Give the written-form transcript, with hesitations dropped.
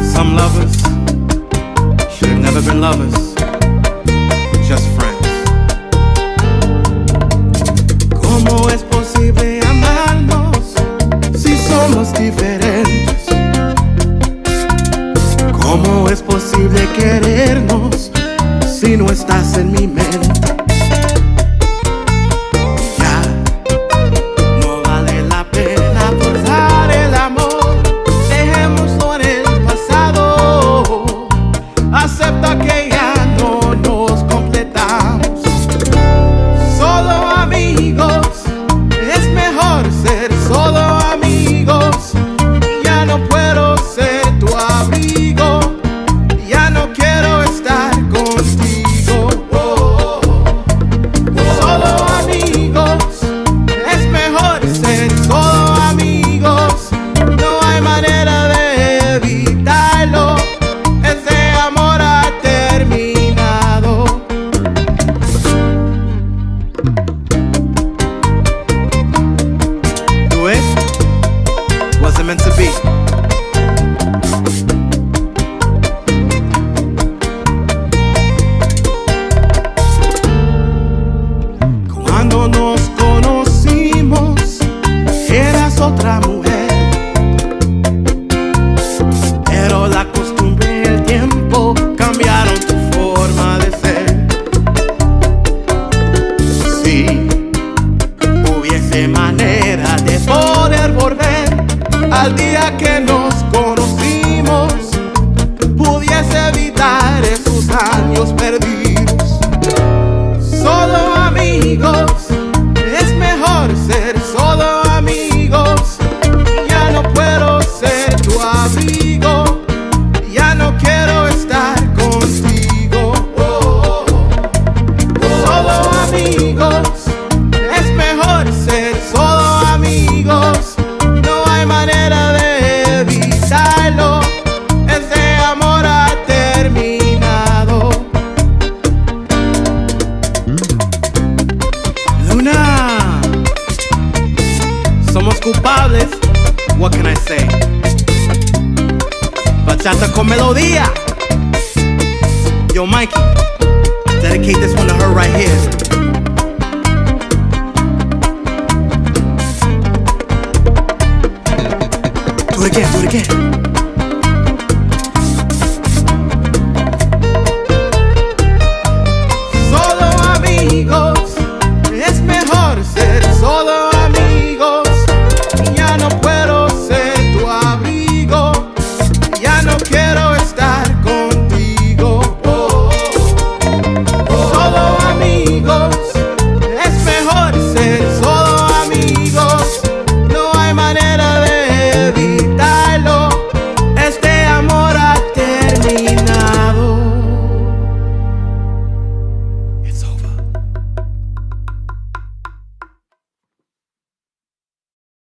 Some lovers should have never been lovers, but just friends. ¿Cómo es posible amarnos si somos diferentes? ¿Cómo es posible querernos si no estás en mi mente? Acepta que ya no nos completamos. Solo amigos, es mejor ser solo amigos. Ya no puedo ser tu abrigo, ya no quiero estar contigo. Oh, oh, oh. Solo amigos, es mejor ser solo amigos. No hay manera de evitarlo. Meant to be. Cuando nos conocimos, eras otra mujer, pero la costumbre y el tiempo cambiaron tu forma de ser. Si hubiese manera de poder volver al día que nos conocimos, pudiese evitar esos años perdidos. Solo amigos, es mejor ser solo amigos. Ya no puedo ser tu abrigo, ya no quiero estar contigo. Oh, oh, oh. Solo amigos, es mejor ser solo amigos. Somos culpables, what can I say? Bachata con melodía. Yo, Mikey, dedicate this one to her right here. Do it again, do it again.